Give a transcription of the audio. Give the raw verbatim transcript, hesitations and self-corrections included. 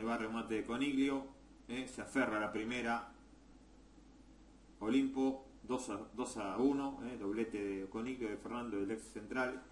ahí va remate de Coniglio, eh, se aferra a la primera Olimpo, dos a uno, eh, doblete de Coniglio, de Fernando, del ex central.